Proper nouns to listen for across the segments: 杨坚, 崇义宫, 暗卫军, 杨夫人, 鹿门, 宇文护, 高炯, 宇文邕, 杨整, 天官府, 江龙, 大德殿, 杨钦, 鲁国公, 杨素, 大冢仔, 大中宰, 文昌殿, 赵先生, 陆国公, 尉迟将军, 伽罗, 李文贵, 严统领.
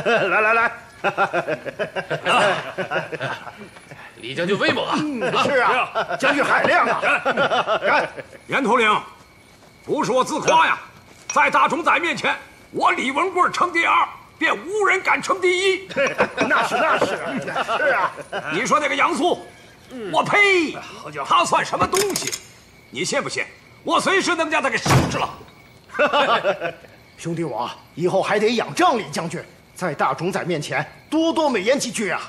来来来，李将军威猛啊！是啊，将军海量啊！严统领，不是我自夸呀，在大冢仔面前，我李文贵称第二，便无人敢称第一。那是那是是啊！你说那个杨素，我呸！他算什么东西？你信不信？我随时能将他给收拾了。 兄弟，我以后还得仰仗李将军，在大冢仔面前多多美言几句啊！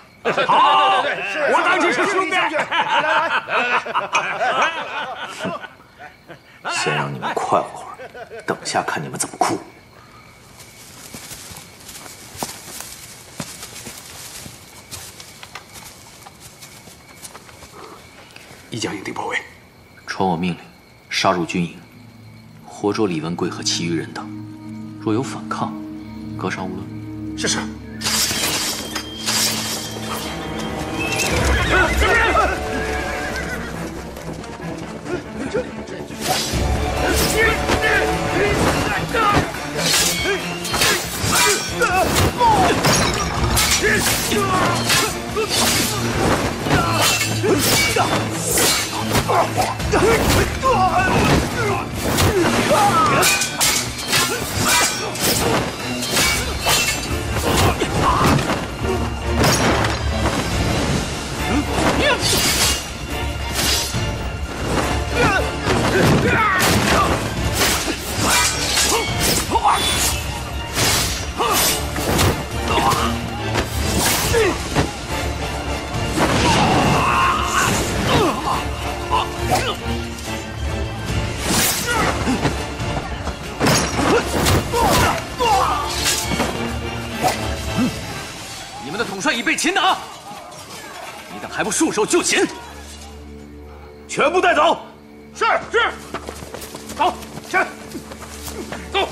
好，我当你是兄弟。来来来，先让你们快活会儿，等下看你们怎么哭。一将营地包围，传我命令，杀入军营，活捉李文贵和其余人等。 若有反抗，格杀勿论。是是。还不束手就擒，全部带走！是是，走，去，走，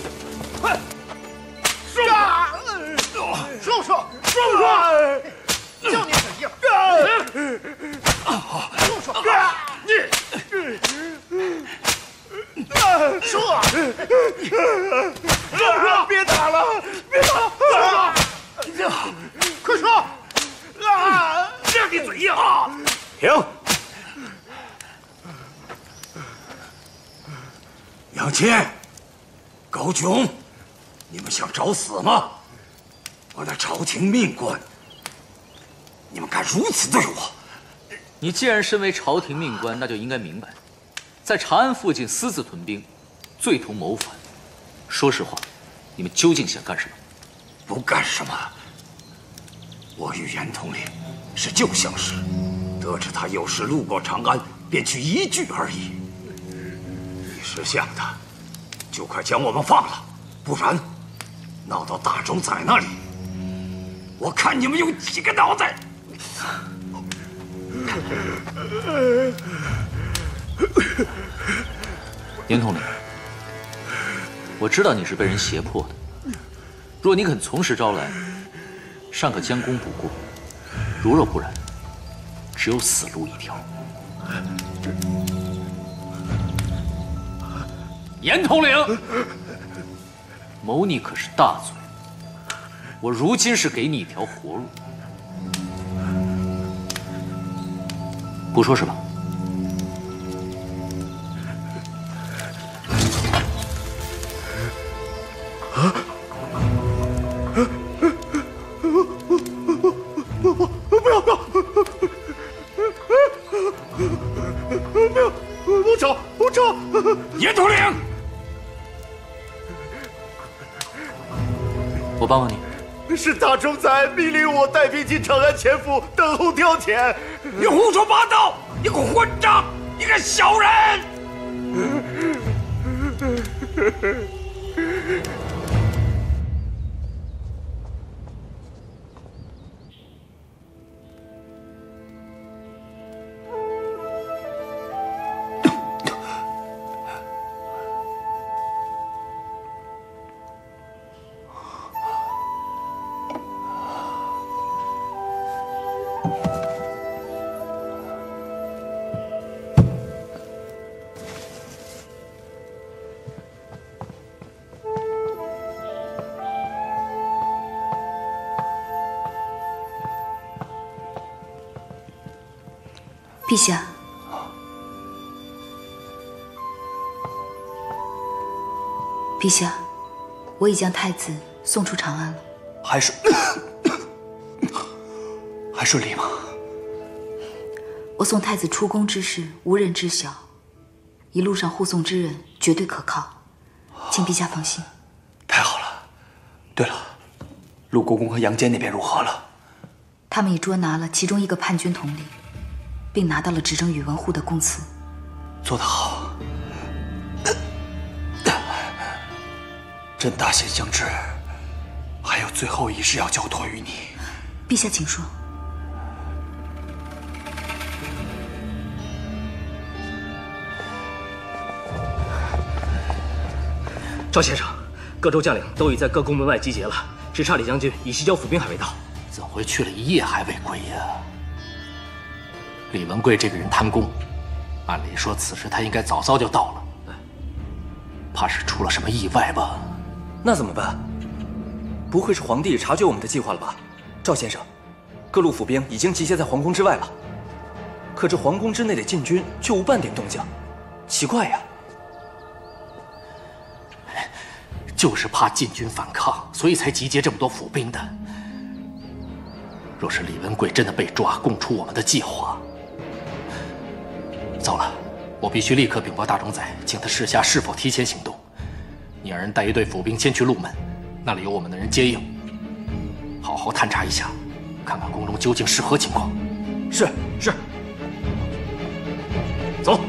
快，住手！住手！住手！叫你怎样？住手！你，说，住手！别打了，别打！快说！ 让你嘴硬啊！停！杨钦、高炯，你们想找死吗？我乃朝廷命官，你们敢如此对我？你既然身为朝廷命官，那就应该明白，在长安附近私自屯兵，罪同谋反。说实话，你们究竟想干什么？不干什么。 我与严统领是旧相识，得知他有时路过长安，便去一聚而已。你识相的，就快将我们放了，不然闹到大冢仔那里，我看你们有几个脑袋！严统领，我知道你是被人胁迫的，若你肯从实招来。 尚可将功补过，如若不然，只有死路一条。严统领，谋逆可是大罪，我如今是给你一条活路。不说什么。 帮帮你，是大冢仔命令我带兵进长安潜伏，等候调遣。你胡说八道！你个混账！你个小人！陛下。 陛下，我已将太子送出长安了。还顺利吗？我送太子出宫之事无人知晓，一路上护送之人绝对可靠，请陛下放心。太好了。对了，陆国公和杨坚那边如何了？他们已捉拿了其中一个叛军统领，并拿到了指证宇文护的供词。做得好。 朕大限将至，还有最后一事要交托于你。陛下，请说。赵先生，各州将领都已在各宫门外集结了，只差李将军以西郊府兵还未到。怎会去了一夜还未归呀？李文贵这个人贪功，按理说此时他应该早早就到了，怕是出了什么意外吧？ 那怎么办？不会是皇帝察觉我们的计划了吧？赵先生，各路府兵已经集结在皇宫之外了，可这皇宫之内的禁军却无半点动静，奇怪呀！就是怕禁军反抗，所以才集结这么多府兵的。若是李文贵真的被抓，供出我们的计划，糟了！我必须立刻禀报大冢宰，请他视下是否提前行动。 你二人带一队府兵先去鹿门，那里有我们的人接应，好好探查一下，看看宫中究竟是何情况。是。走。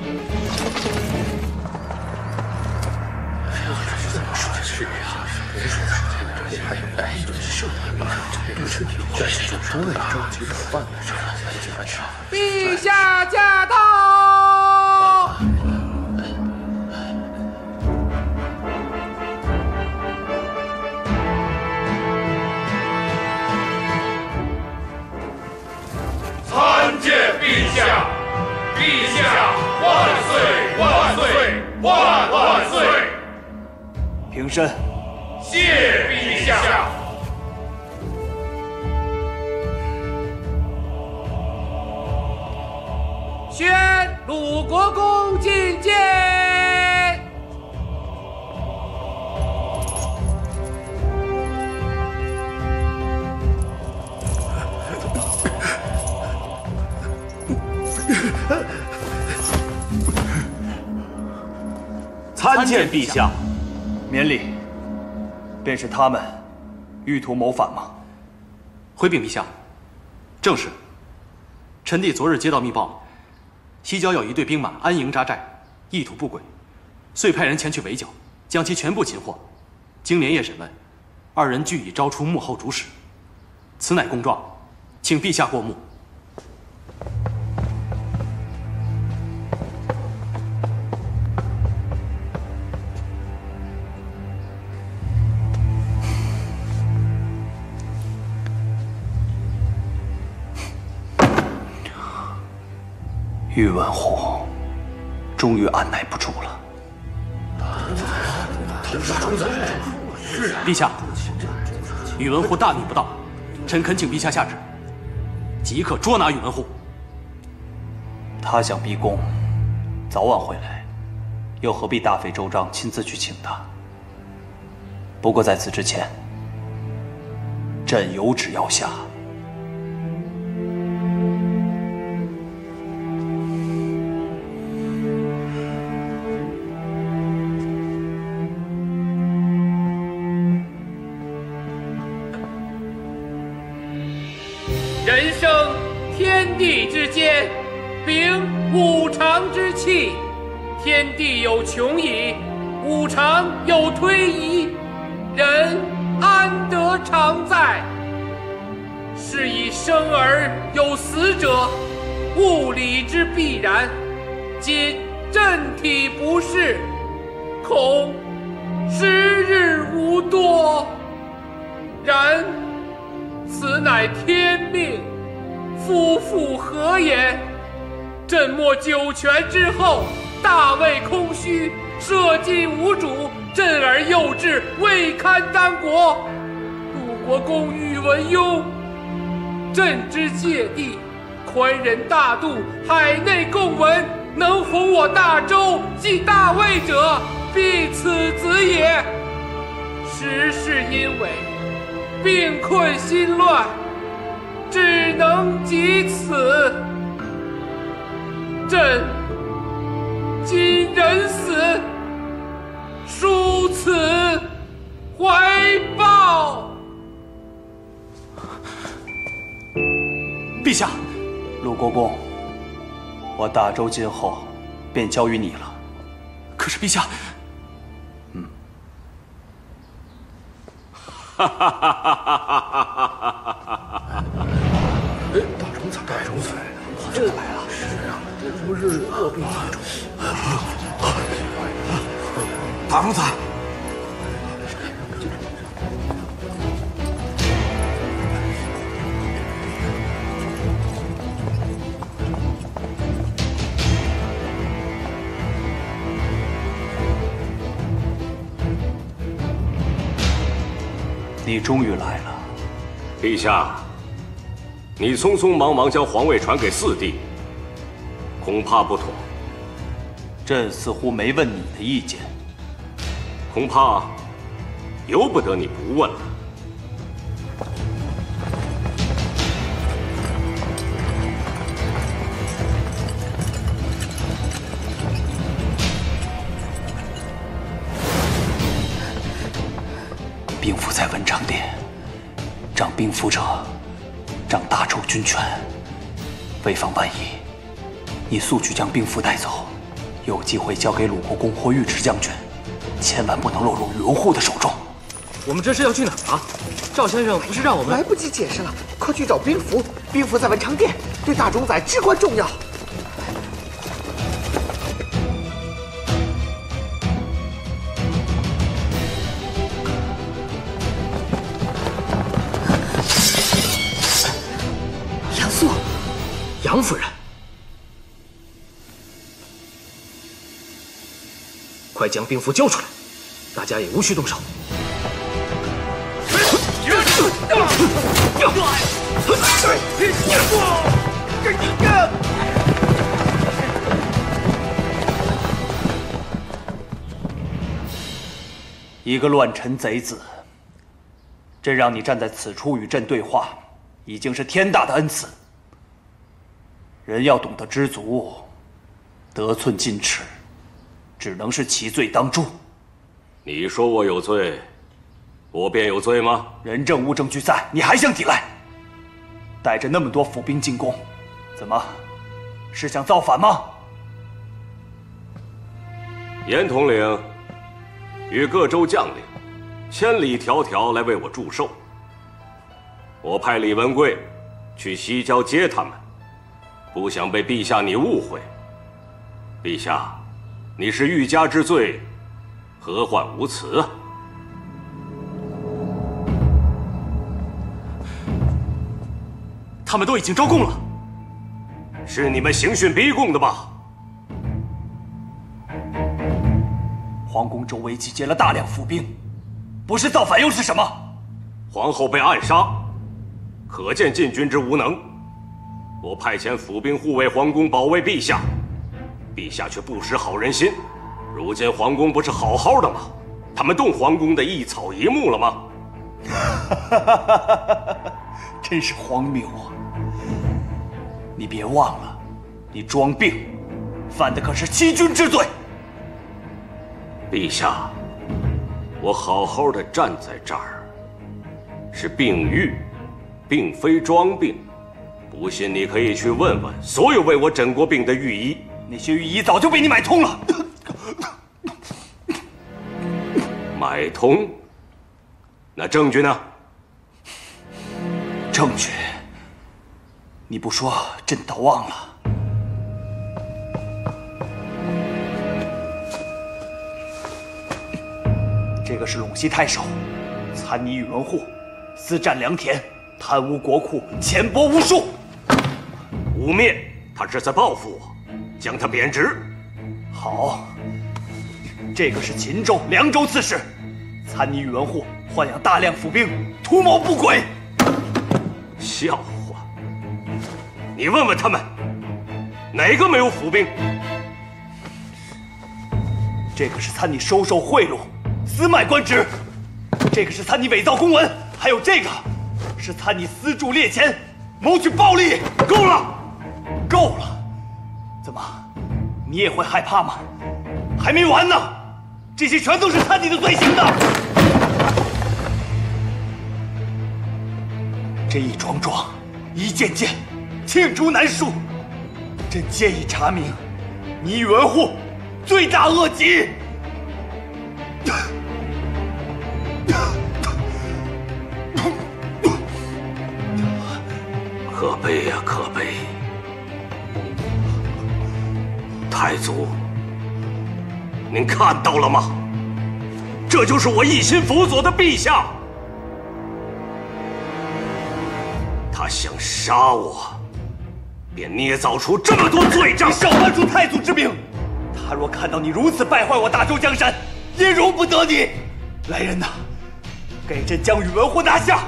陛下驾到！ 参见陛下！陛下万岁万岁万万岁！平身。谢陛下。宣鲁国公觐见。参见陛下，免礼。便是他们，意图谋反吗？回禀陛下，正是。臣弟昨日接到密报，西郊有一队兵马安营扎寨，意图不轨，遂派人前去围剿，将其全部擒获。经连夜审问，二人俱已招出幕后主使。此乃公状，请陛下过目。 宇文护终于按耐不住了。陛下，宇文护大逆不道，臣恳请陛下下旨，即刻捉拿宇文护。他想逼宫，早晚回来，又何必大费周章亲自去请他？不过在此之前，朕有旨要下。 天地有穷矣，五常有推移，人安得常在？是以生而有死者，物理之必然。今朕体不适，恐时日无多。然此乃天命，夫妇何也？朕没九泉之后。 大魏空虚，社稷无主，振而又治，未堪当国。鲁国公宇文邕，朕之芥蒂，宽仁大度，海内共文，能弘我大周继大魏者，必此子也。时是因为病困心乱，只能及此。朕今人死，殊此怀抱。 陛下，鲁国公，我大周今后便交于你了。可是陛下，大周怎么来了？这来了，是啊，这不是卧病在床。大公子。 你终于来了，陛下。你匆匆忙忙将皇位传给四弟，恐怕不妥。朕似乎没问你的意见，恐怕由不得你不问了。兵符在文昌殿，掌兵符者，掌大周军权。为防万一，你速去将兵符带走，有机会交给鲁国公或尉迟将军，千万不能落入宇文护的手中。我们这是要去哪儿啊？赵先生不是让我们……来不及解释了，快去找兵符！兵符在文昌殿，对大冢宰至关重要。 杨夫人，快将兵符交出来！大家也无需动手。一个乱臣贼子，朕让你站在此处与朕对话，已经是天大的恩赐。 人要懂得知足，得寸进尺，只能是其罪当诛。你说我有罪，我便有罪吗？人证物证俱在，你还想抵赖？带着那么多府兵进宫，怎么，是想造反吗？严统领与各州将领，千里迢迢来为我祝寿。我派李文贵去西郊接他们。 不想被陛下你误会，陛下，你是欲加之罪，何患无辞啊！他们都已经招供了，是你们刑讯逼供的吧？皇宫周围集结了大量伏兵，不是造反又是什么？皇后被暗杀，可见禁军之无能。 我派遣府兵护卫皇宫，保卫陛下，陛下却不识好人心。如今皇宫不是好好的吗？他们动皇宫的一草一木了吗？真是荒谬啊！你别忘了，你装病，犯的可是欺君之罪。陛下，我好好的站在这儿，是病愈，并非装病。 不信你可以去问问所有为我诊过病的御医，那些御医早就被你买通了。买通？那证据呢？证据？你不说，朕倒忘了。这个是陇西太守，参拟宇文护，私占良田，贪污国库，钱帛无数。 污蔑，他是在报复我，将他贬职。好，这个是秦州、凉州刺史，参拟宇文护豢养大量府兵，图谋不轨。笑话！你问问他们，哪个没有府兵？这个是参你收受贿赂、私卖官职，这个是参你伪造公文，还有这个是参你私铸猎钱，谋取暴利。够了，够了！怎么，你也会害怕吗？还没完呢，这些全都是参你的罪行的。 这一桩桩，一件件，罄竹难书，朕皆已查明，你宇文护罪大恶极。可悲呀，可悲！太祖，您看到了吗？这就是我一心辅佐的陛下。 他想杀我，便捏造出这么多罪状，少搬出太祖之名。他若看到你如此败坏我大周江山，也容不得你。来人呐，给朕将宇文护拿下！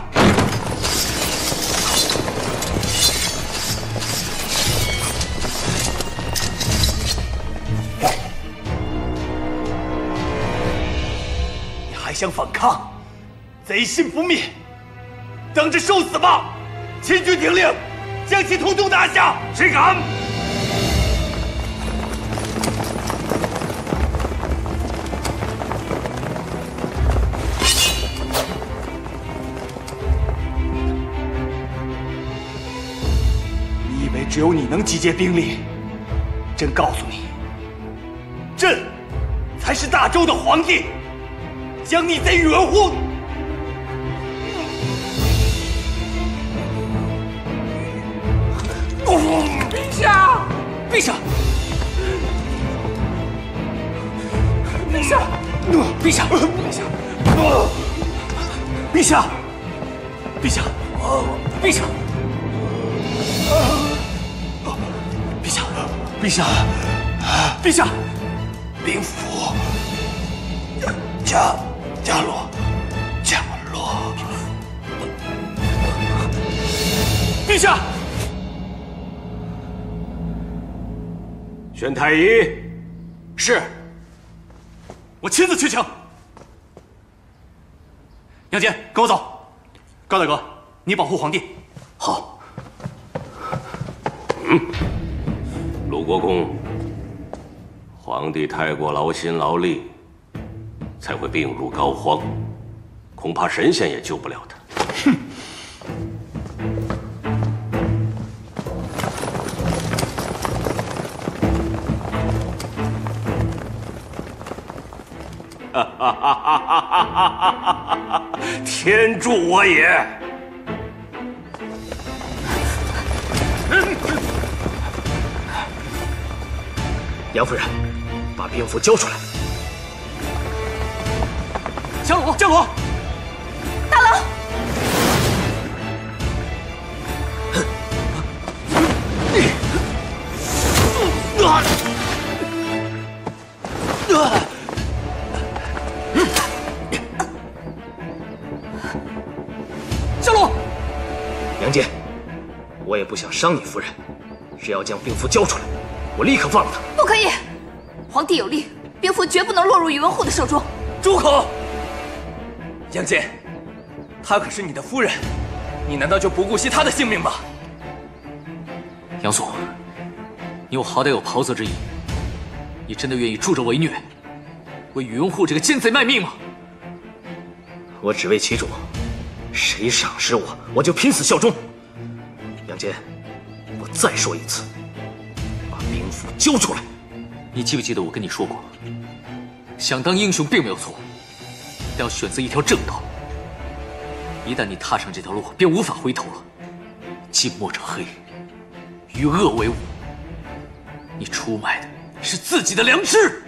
你还想反抗？贼心不灭，等着受死吧！ 秦军听令，将其统统拿下！谁敢？你以为只有你能集结兵力？朕告诉你，朕才是大周的皇帝，将逆贼宇文护。 陛下，陛下，陛下，陛下，陛下，陛下，陛下，陛下，陛下，陛下，兵符，伽罗，陛下。 宣太医，是，我亲自去请。杨坚，跟我走。高大哥，你保护皇帝。好。嗯，鲁国公，皇帝太过劳心劳力，才会病入膏肓，恐怕神仙也救不了他。哼。 天助我也！杨夫人，把兵符交出来。江龙，江龙，大郎，我也不想伤你夫人，只要将兵符交出来，我立刻放了他。不可以，皇帝有令，兵符绝不能落入宇文护的手中。住口！杨坚，她可是你的夫人，你难道就不顾惜她的性命吗？杨素，你我好歹有袍泽之义，你真的愿意助纣为虐，为宇文护这个奸贼卖命吗？我只为其主，谁赏识我，我就拼死效忠。 杨坚，我再说一次，把兵符交出来。你记不记得我跟你说过，想当英雄并没有错，但要选择一条正道。一旦你踏上这条路，便无法回头了。近墨者黑，与恶为伍。你出卖的是自己的良知。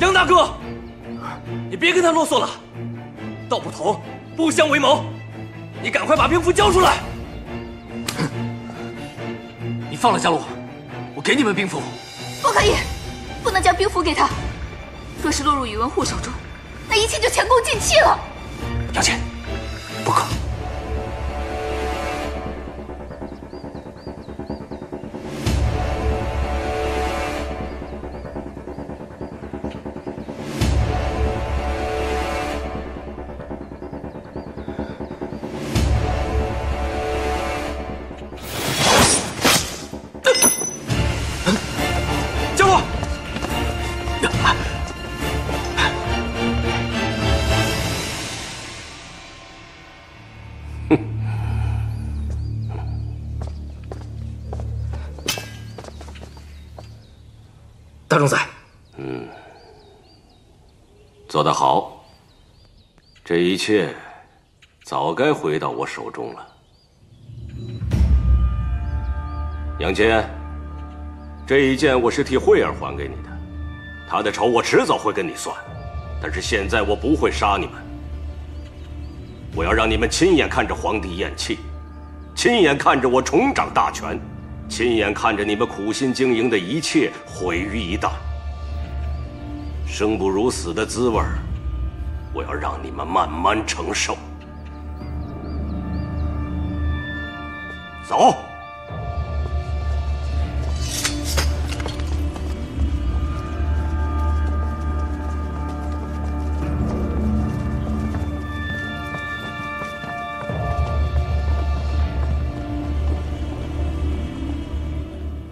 杨大哥，你别跟他啰嗦了，道不同，不相为谋。 你赶快把兵符交出来！你放了伽罗，我给你们兵符。不可以，不能将兵符给他。若是落入宇文护手中，那一切就前功尽弃了。杨坚，不可。大仲裁。嗯，做得好。这一切早该回到我手中了。杨坚，这一剑我是替慧儿还给你的，她的仇我迟早会跟你算。但是现在我不会杀你们，我要让你们亲眼看着皇帝咽气，亲眼看着我重掌大权。 亲眼看着你们苦心经营的一切毁于一旦，生不如死的滋味，我要让你们慢慢承受。走。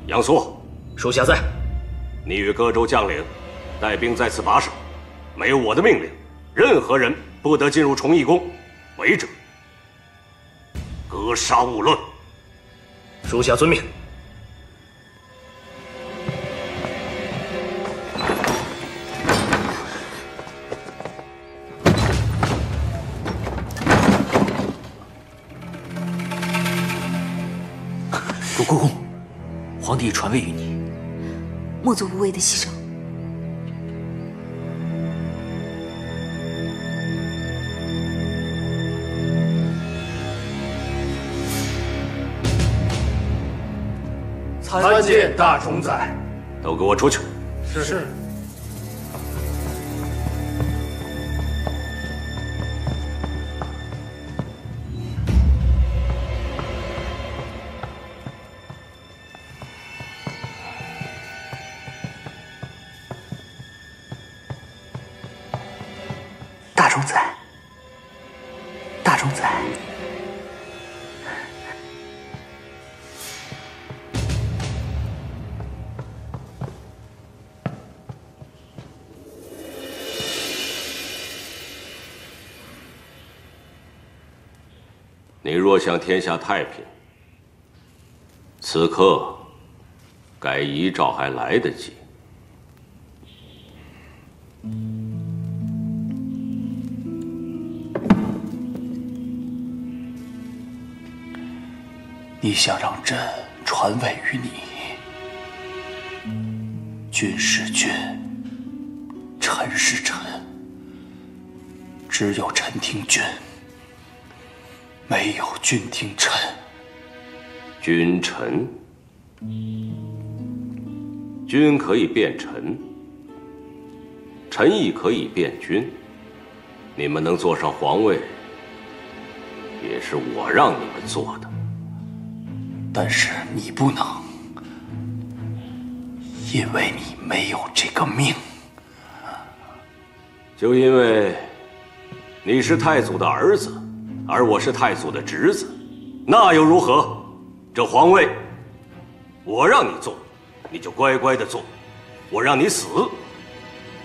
杨素，属下在。你与各州将领带兵在此把守，没有我的命令，任何人不得进入崇义宫，违者格杀勿论。属下遵命。主公。 皇帝传位于你，莫做无谓的牺牲。参见大虫仔，都给我出去！是。大仲裁，你若想天下太平，此刻改遗诏还来得及。 你想让朕传位于你，君是君，臣是臣，只有臣听君，没有君听臣。君臣，君可以变臣，臣亦可以变君。你们能坐上皇位，也是我让你们做的。 但是你不能，因为你没有这个命。就因为你是太祖的儿子，而我是太祖的侄子，那又如何？这皇位，我让你做，你就乖乖的做；我让你死，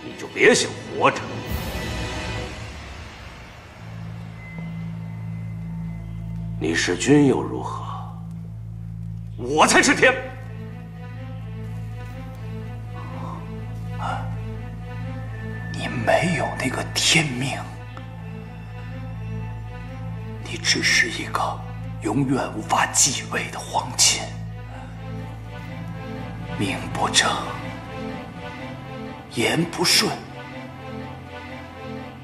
你就别想活着。 你是君又如何？ 我才是天！你没有那个天命，你只是一个永远无法继位的皇亲，名不正，言不顺。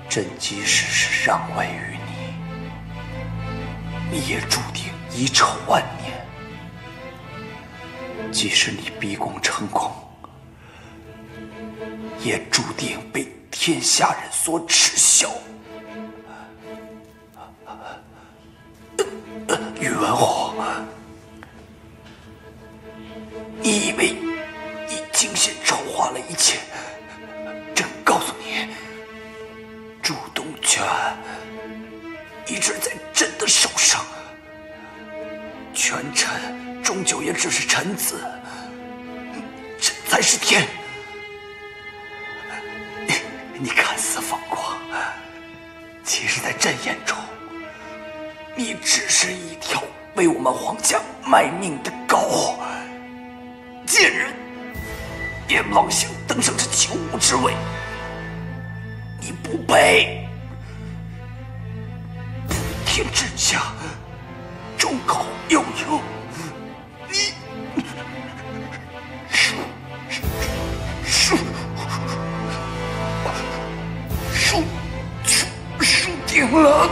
朕即使是让位于你，你也注定遗臭万年。 即使你逼宫成功，也注定被天下人所耻笑。宇文侯，你以为你精心筹划了一切？朕告诉你，主动权一直在朕的手上，权臣。 终究也只是臣子，朕才是天。你看似风光，其实，在朕眼中，你只是一条为我们皇家卖命的狗，贱人！燕老星登上这九五之位，你不卑。普天之下，众口悠悠，你输定了。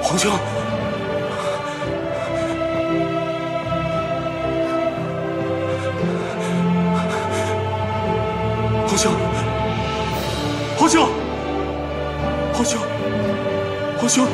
皇兄，皇兄！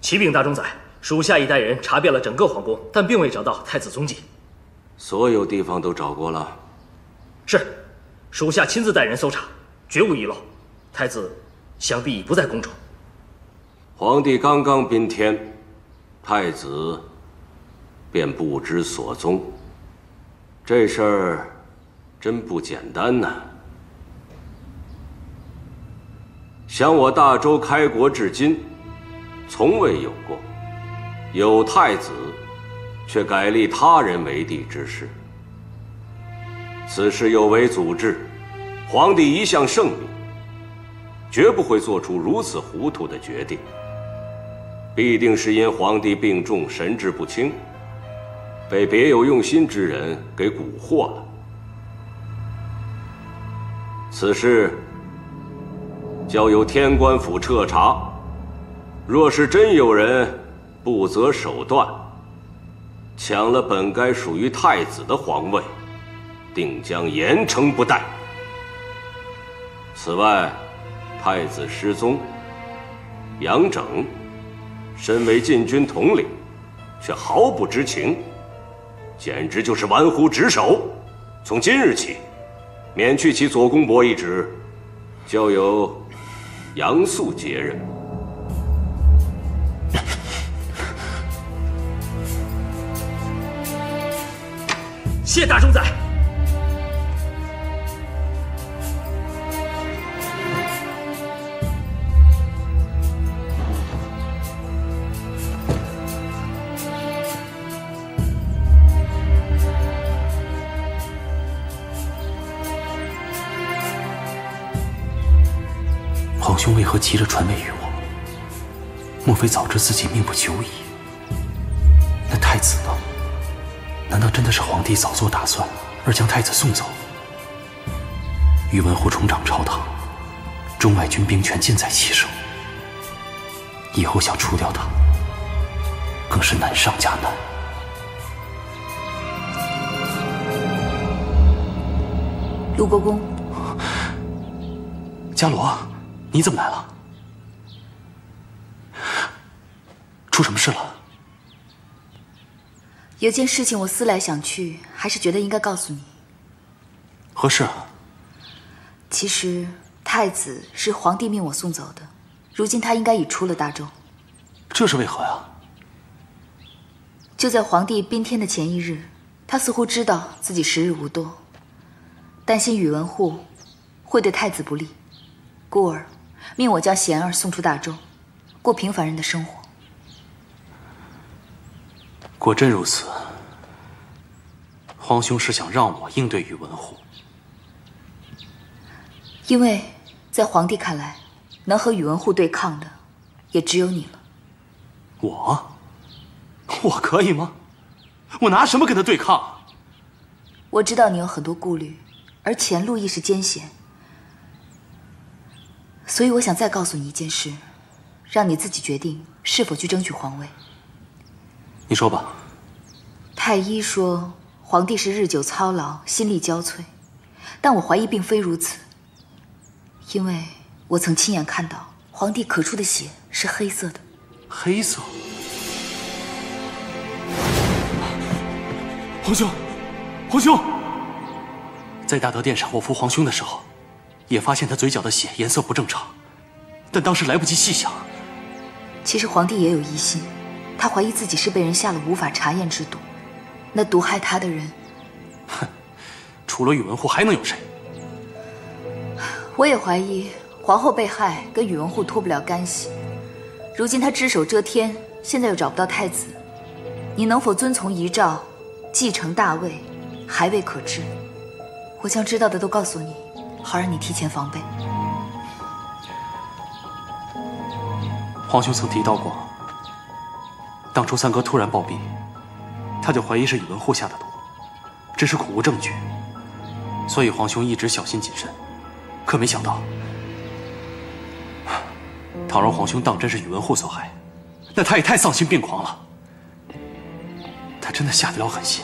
启禀大中宰，属下一带人查遍了整个皇宫，但并未找到太子踪迹。所有地方都找过了。是，属下亲自带人搜查，绝无遗漏。太子想必已不在宫中。皇帝刚刚宾天，太子便不知所踪。这事儿真不简单呐、啊！想我大周开国至今。 从未有过，有太子，却改立他人为帝之事。此事有违祖制，皇帝一向圣明，绝不会做出如此糊涂的决定。必定是因皇帝病重，神志不清，被别有用心之人给蛊惑了。此事交由天官府彻查。 若是真有人不择手段，抢了本该属于太子的皇位，定将严惩不贷。此外，太子失踪，杨整身为禁军统领，却毫不知情，简直就是玩忽职守。从今日起，免去其左公伯一职，交由杨素接任。 谢大中宰。皇兄为何急着传位于我？莫非早知自己命不久矣？那太子呢？ 难道真的是皇帝早做打算，而将太子送走？宇文护重掌朝堂，中外军兵全尽在其手。以后想除掉他，更是难上加难。鲁国公，伽罗，你怎么来了？出什么事了？有件事情我思来想去，还是觉得应该告诉你。何事啊？其实太子是皇帝命我送走的，如今他应该已出了大周。这是为何呀？就在皇帝宾天的前一日，他似乎知道自己时日无多，担心宇文护会对太子不利，故而命我将贤儿送出大周，过平凡人的生活。果真如此，皇兄是想让我应对宇文护。 因为在皇帝看来，能和宇文护对抗的，也只有你了。我可以吗？我拿什么跟他对抗？我知道你有很多顾虑，而前路亦是艰险，所以我想再告诉你一件事，让你自己决定是否去争取皇位。你说吧。太医说，皇帝是日久操劳，心力交瘁，但我怀疑并非如此。 因为我曾亲眼看到皇帝咳出的血是黑色的，黑色。皇兄，皇兄，在大德殿上我扶皇兄的时候，也发现他嘴角的血颜色不正常，但当时来不及细想。其实皇帝也有疑心，他怀疑自己是被人下了无法查验之毒，那毒害他的人，哼，除了宇文护还能有谁？ 我也怀疑皇后被害跟宇文护脱不了干系，如今她只手遮天，现在又找不到太子，你能否遵从遗诏，继承大位，还未可知。我将知道的都告诉你，好让你提前防备。皇兄曾提到过，当初三哥突然暴毙，他就怀疑是宇文护下的毒，只是苦无证据，所以皇兄一直小心谨慎。 可没想到，倘若皇兄当真是宇文护所害，那他也太丧心病狂了。他真的下得了狠心，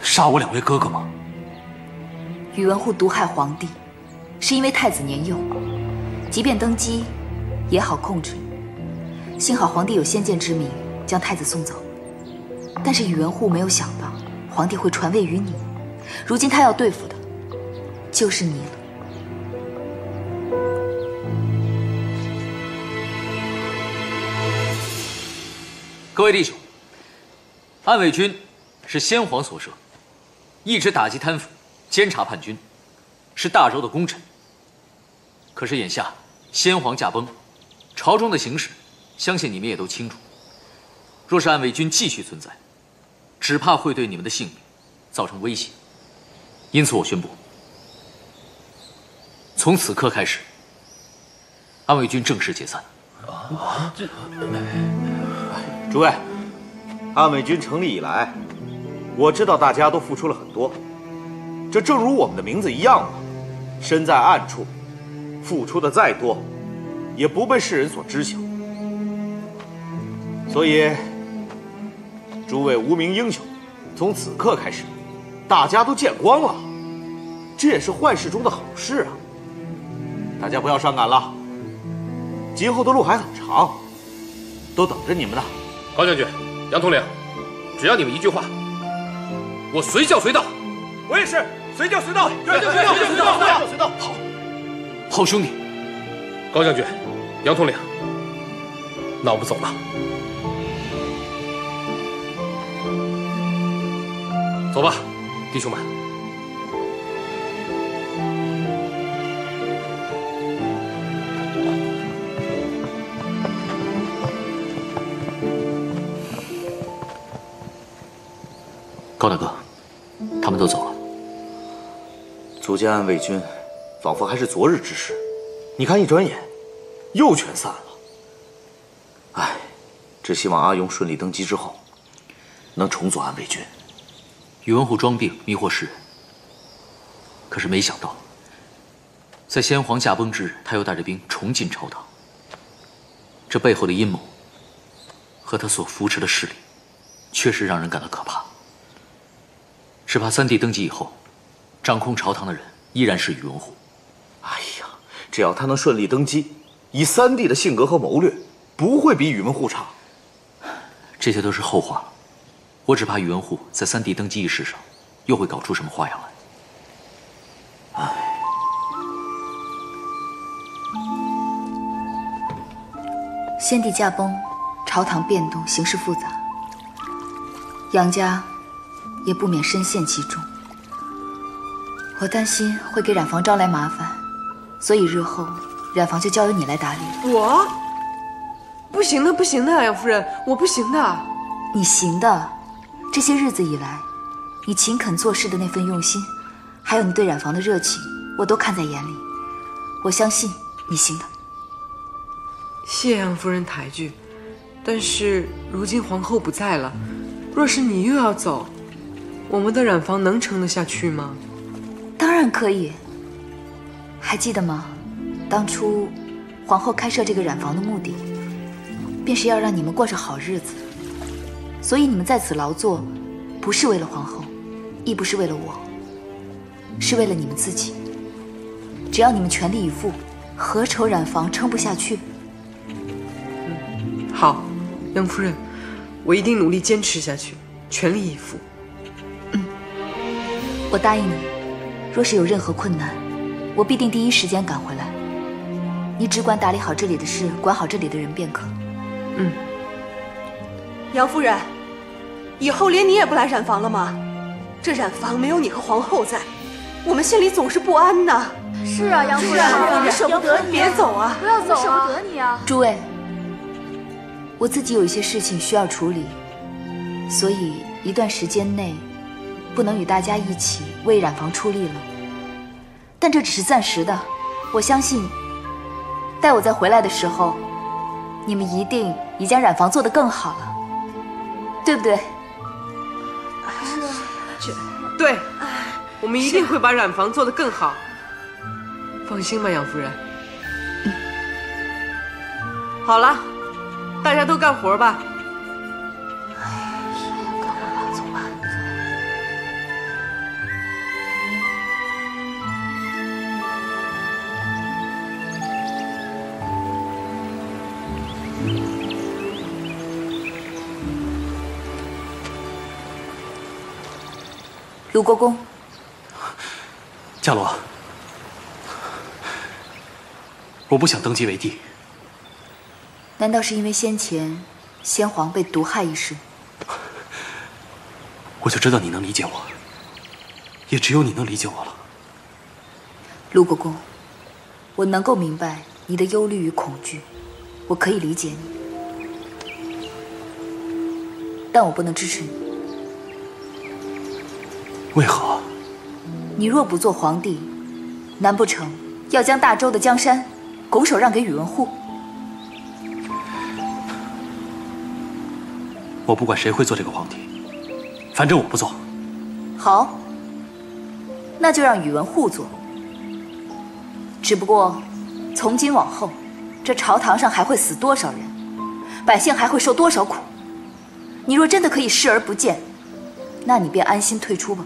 杀我两位哥哥吗？宇文护毒害皇帝，是因为太子年幼，即便登基，也好控制。幸好皇帝有先见之明，将太子送走。但是宇文护没有想到，皇帝会传位于你。如今他要对付的，就是你了。 各位弟兄，暗卫军是先皇所设，一直打击贪腐、监察叛军，是大周的功臣。可是眼下先皇驾崩，朝中的形势，相信你们也都清楚。若是暗卫军继续存在，只怕会对你们的性命造成威胁。因此，我宣布，从此刻开始，暗卫军正式解散。啊，这。 诸位，暗卫军成立以来，我知道大家都付出了很多，这正如我们的名字一样嘛，身在暗处，付出的再多，也不被世人所知晓。所以，诸位无名英雄，从此刻开始，大家都见光了，这也是坏事中的好事啊！大家不要伤感了，今后的路还很长，都等着你们呢。 高将军，杨统领，只要你们一句话，我随叫随到。我也是随叫随到，随叫随到。好，好兄弟，高将军，杨统领，那我们走了。走吧，弟兄们。高大哥，他们都走了。足见暗卫军，仿佛还是昨日之事。你看，一转眼，又全散了。唉，只希望阿邕顺利登基之后，能重组暗卫军。宇文护装病迷惑世人，可是没想到，在先皇驾崩之日，他又带着兵重进朝堂。这背后的阴谋和他所扶持的势力，确实让人感到可怕。 只怕三弟登基以后，掌控朝堂的人依然是宇文护。哎呀，只要他能顺利登基，以三弟的性格和谋略，不会比宇文护差。这些都是后话，我只怕宇文护在三弟登基一事上又会搞出什么花样来。唉。 先帝驾崩，朝堂变动，形势复杂，杨家也不免深陷其中。我担心会给染坊招来麻烦，所以日后染坊就交由你来打理。我？不行的，不行的，杨夫人，我不行的。你行的。这些日子以来，你勤恳做事的那份用心，还有你对染坊的热情，我都看在眼里。我相信你行的。 谢杨夫人抬举，但是如今皇后不在了，若是你又要走，我们的染坊能撑得下去吗？当然可以。还记得吗？当初皇后开设这个染坊的目的，便是要让你们过上好日子。所以你们在此劳作，不是为了皇后，亦不是为了我，是为了你们自己。只要你们全力以赴，何愁染坊撑不下去？ 好，杨夫人，我一定努力坚持下去，全力以赴。嗯，我答应你，若是有任何困难，我必定第一时间赶回来。你只管打理好这里的事，管好这里的人便可。嗯。杨夫人，以后连你也不来染坊了吗？这染坊没有你和皇后在，我们心里总是不安呐。是啊，杨夫人，我们舍不得你，别走啊！不要走啊！舍不得你啊！诸位。 我自己有一些事情需要处理，所以一段时间内不能与大家一起为染坊出力了。但这只是暂时的，我相信，待我再回来的时候，你们一定已将染坊做得更好了，对不对？是，对，我们一定会把染坊做得更好。放心吧，杨夫人。嗯、好了。 大家都干活吧。哎，是要干活吧，走吧。鲁国公，伽罗，我不想登基为帝。 难道是因为先前先皇被毒害一事？我就知道你能理解我，也只有你能理解我了。陆国公，我能够明白你的忧虑与恐惧，我可以理解你，但我不能支持你。为何？你若不做皇帝，难不成要将大周的江山拱手让给宇文护？ 我不管谁会做这个皇帝，反正我不做。好，那就让宇文护做。只不过，从今往后，这朝堂上还会死多少人，百姓还会受多少苦。你若真的可以视而不见，那你便安心退出吧。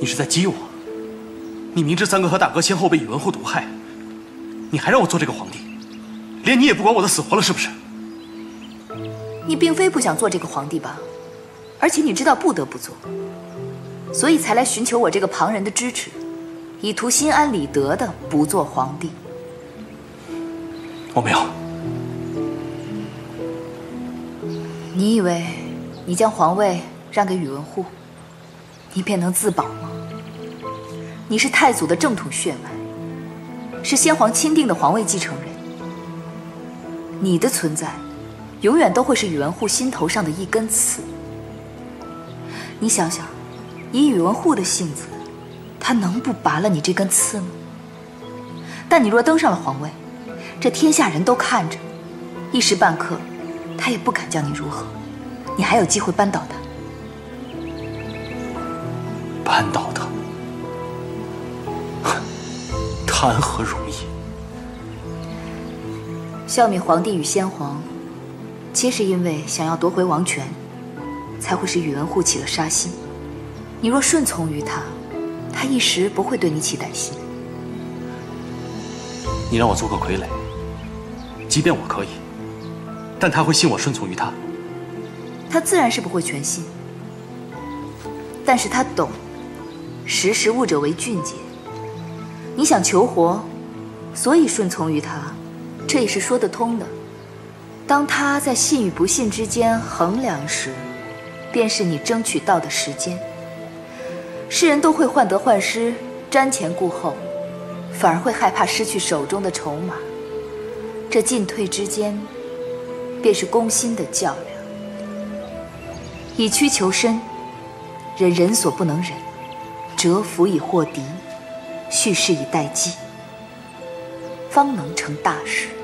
你是在激我？你明知三哥和大哥先后被宇文护毒害，你还让我做这个皇帝，连你也不管我的死活了，是不是？ 你并非不想做这个皇帝吧？而且你知道不得不做，所以才来寻求我这个旁人的支持，以图心安理得的不做皇帝。我没有。你以为你将皇位让给宇文护，你便能自保吗？你是太祖的正统血脉，是先皇钦定的皇位继承人，你的存在。 永远都会是宇文护心头上的一根刺。你想想，以宇文护的性子，他能不拔了你这根刺吗？但你若登上了皇位，这天下人都看着，一时半刻，他也不敢将你如何。你还有机会扳倒他。扳倒他，谈何容易？孝敏皇帝与先皇。 皆是因为想要夺回王权，才会使宇文护起了杀心。你若顺从于他，他一时不会对你起歹心。你让我做个傀儡，即便我可以，但他会信我顺从于他，他自然是不会全信。但是他懂，识时务者为俊杰。你想求活，所以顺从于他，这也是说得通的。当他在信与不信之间衡量时，便是你争取到的时间。世人都会患得患失，瞻前顾后，反而会害怕失去手中的筹码。这进退之间，便是攻心的较量。以屈求伸，人所不能忍，蛰伏以获敌，蓄势以待机，方能成大事。